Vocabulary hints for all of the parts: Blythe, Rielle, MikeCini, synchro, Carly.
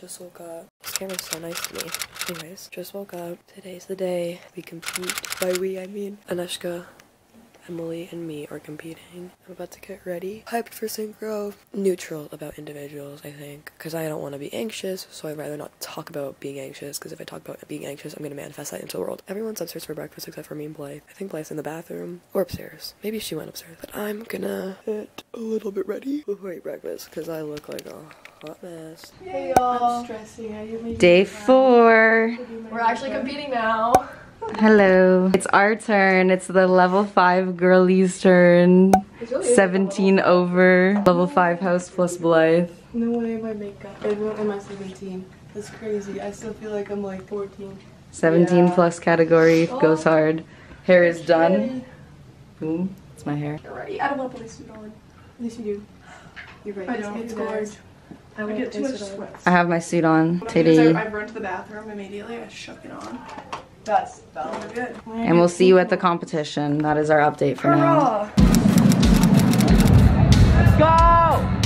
Just woke up. This camera's so nice to me. Anyways, just woke up. Today's the day we compete. By we, I mean Anushka, Emily, and me are competing. I'm about to get ready. Hyped for synchro. Neutral about individuals, I think, because I don't want to be anxious, so I'd rather not talk about being anxious, because if I talk about being anxious, I'm going to manifest that into the world. Everyone's upstairs for breakfast except for me and Blythe. I think Blythe's in the bathroom or upstairs. Maybe she went upstairs. But I'm gonna get a little bit ready before I eat breakfast, because I look like a hot mess. Hey y'all. I'm stressing. Day 4. We're actually competing now. Hello. It's our turn. It's the level 5 girlies turn. Really 17 over. Level 5 house plus Blythe. No way my makeup. I wrote in my 17. That's crazy. I still feel like I'm like 14. 17 plus category. Oh. Goes hard. Hair is done. Boom. It's my hair. You're right. I don't want to put a suit on. At least you do. You're right. I don't. It's gorgeous. I get too much sweat. I have my suit on. I run to the bathroom immediately. I shook it on. That's really good. And we'll see you at the competition. That is our update for now. Let's go.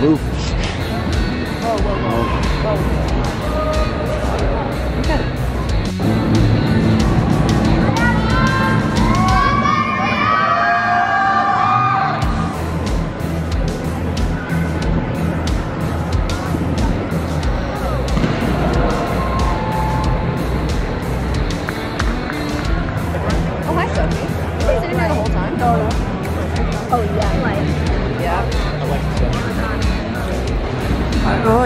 Move. Whoa, whoa, whoa. Whoa. You got it. Oh, hi, Sophie. You've been sitting there the whole time? No. Oh, yeah. Like, yeah. Oh,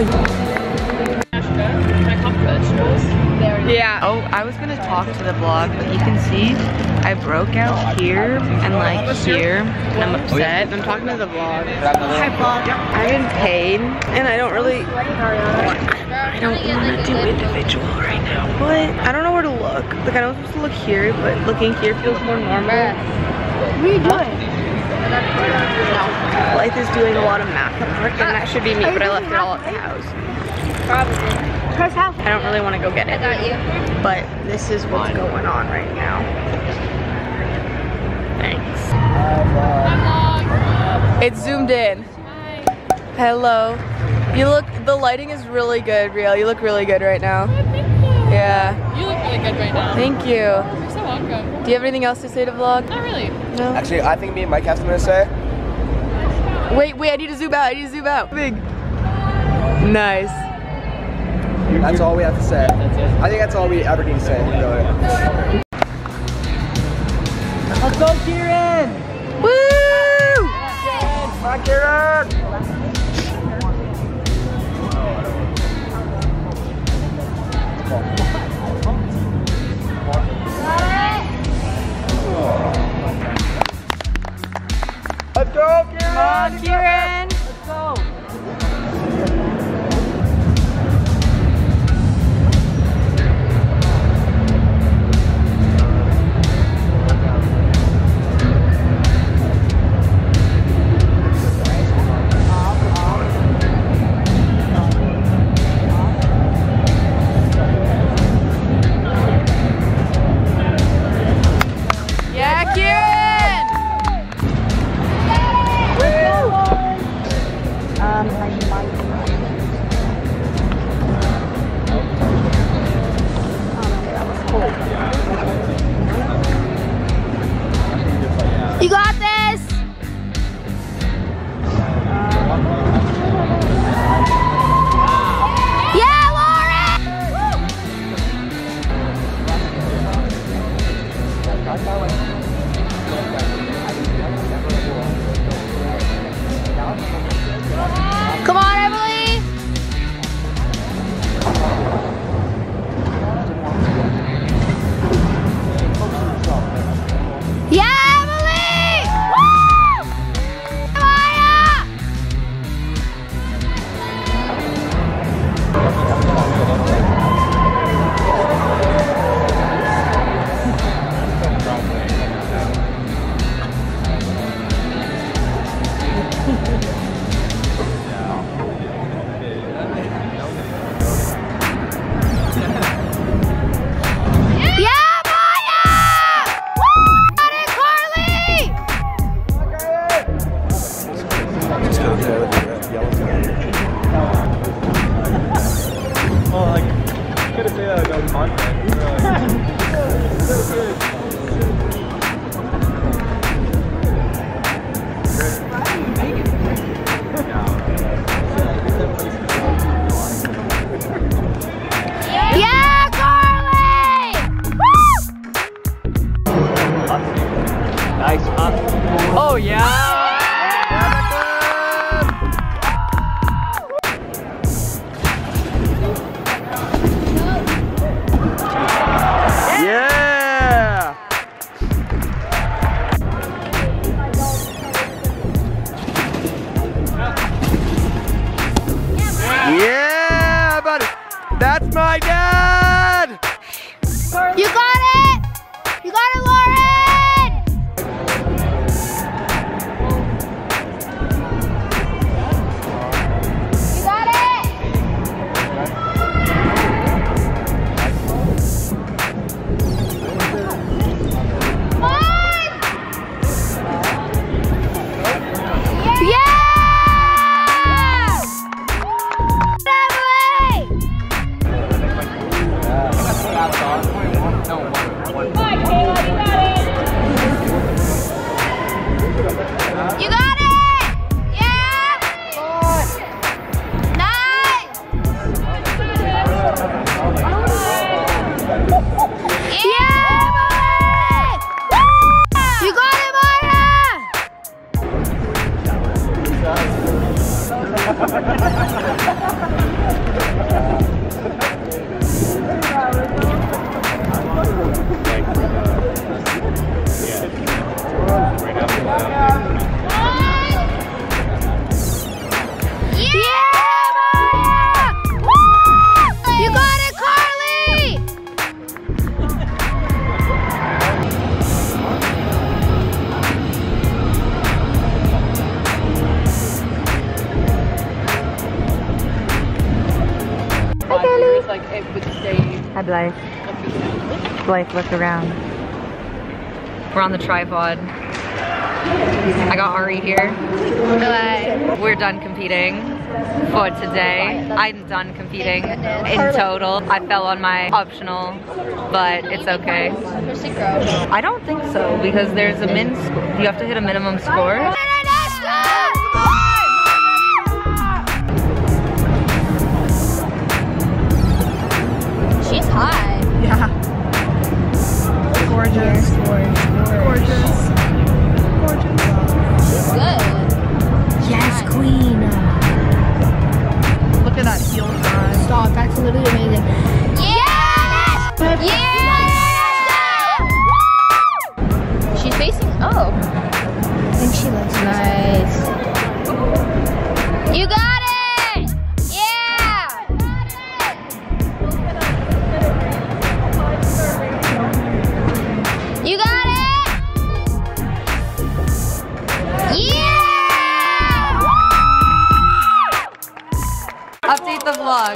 yeah. Oh, I was gonna talk to the vlog, but you can see I broke out here and like here, and I'm upset. I'm talking to the vlog. Hi, vlog. I've been paid, and I don't really. I don't want to do individual right now, but I don't know where to look. Like I don't supposed to look here, but looking here feels more normal. What are you doing? Blythe is doing a lot of math work, and that should be me, but I left it all at the house. Probably. I don't really want to go get it, but this is what's going on right now. Thanks. It's zoomed in. Hello. You look. The lighting is really good, Rielle. You look really good right now. Yeah. You look really good right now. Thank you. Do you have anything else to say to vlog? Not really. No. Actually, I think me and Mike have something to say. Wait, I need to zoom out. I need to zoom out. Big. Nice. That's all we have to say. That's it. I think that's all we ever need to say. Yeah. Let's go, Kieran! Woo! Come on, Kieran! Let's go, Kieran! Come on, Kieran! Let's go! go, yeah! That's my dad! You got it! You got it, Lauren! You got it! Come on! Yeah! Hi, Blythe. Blythe, look around. We're on the tripod. I got Ari here. Bye. We're done competing for today. I'm done competing in total. I fell on my optional, but it's okay. I don't think so because there's a min score. You have to hit a minimum score. Hot. Yeah. Gorgeous. Gorgeous. Gorgeous. She's good. Yes, God. Queen. Look at that heel time. Stop. That's literally amazing. Yes! Yes! Yes! She's facing up. I think she looks nice. You got it!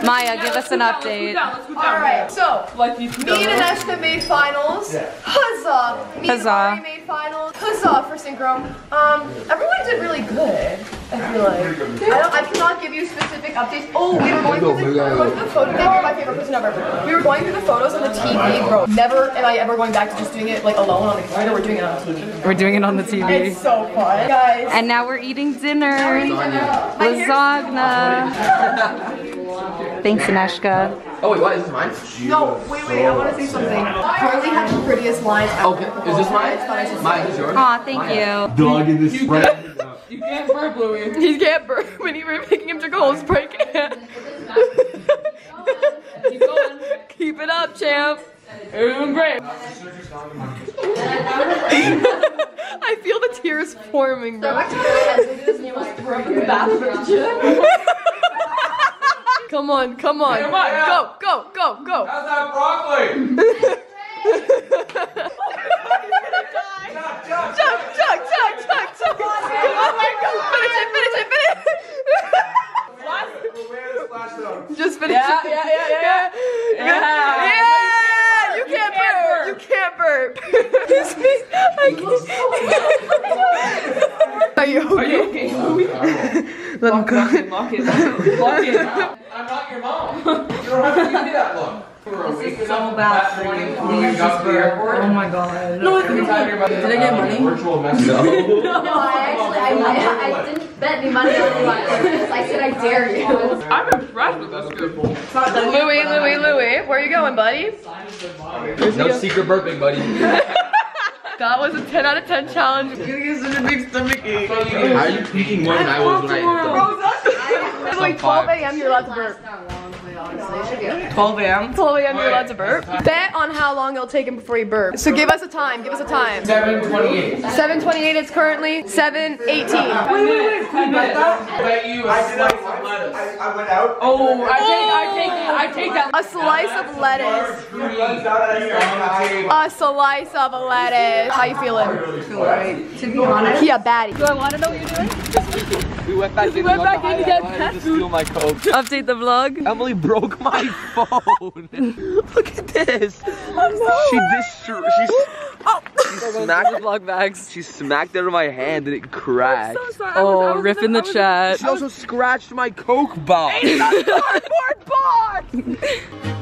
Maya, give us an update. Alright, so me and Ashton made finals. Huzzah! Me and Ari made finals. Huzzah for synchro. Everyone did really good, I feel like. I cannot give you specific updates. Oh, we were going through the photo. You're my favorite person ever. We were going through the photos on the TV, bro. Never am I ever going back to just doing it like alone on the computer. We're doing it on the TV. We're doing it on the TV. It's so fun, guys. And now we're eating dinner. Lasagna. Thanks, Aneshka. Oh wait, what? Is this mine? No, wait, wait, I want to say something. Carly had the prettiest lines ever. Okay, is this mine? Mine is yours. Aw, thank you. Dog in this spread. You can't burp, Louis. He can't burp. When you were making him drink a whole spray can. Keep going. Keep it up, champ. You're doing great. I feel the tears forming, bro. Come on, come on. Come on, go, go, go, go. How's that broccoli? Chuck, chuck, chuck, chuck, chuck. Come on, finish it, finish it, finish it. What? Just finish it. Yeah. You can't burp. You can't burp. I can't. Are you okay? Let him go. Lock it. Lock it. I'm not your mom. You don't have to give me that look. This is so bad. When we got to the airport. Oh my god. No, did I get money? Virtual message. No, I didn't bet any money on anyone. I said I dare you. I'm impressed with those people. Louis, where are you going, buddy? No secret burping, buddy. That was a 10 out of 10 challenge. It's gonna get such a big stomach ache. How are you peeking more than I was when I It's like 12 a.m. you're allowed to burp. 12 a.m. 12 a.m. you're allowed to burp. Bet on how long it'll take him before he burps. So give us a time. Give us a time. 7:28. 7:28. It's currently 7:18. Wait. Who bet that? Bet you a slice of lettuce. I went out. Oh, I take that. A slice of lettuce. A slice of lettuce. How you feeling? Feel alright. To be honest. Yeah, baddie. Do I want to know what you're doing? We went back in to get pet food. Steal my Coke. Update the vlog. Emily broke my phone. Look at this. She smacked the vlog bags. She smacked it out of my hand and it cracked. I'm so sorry. I was riff in the chat. She also scratched my Coke box. It's a cardboard box.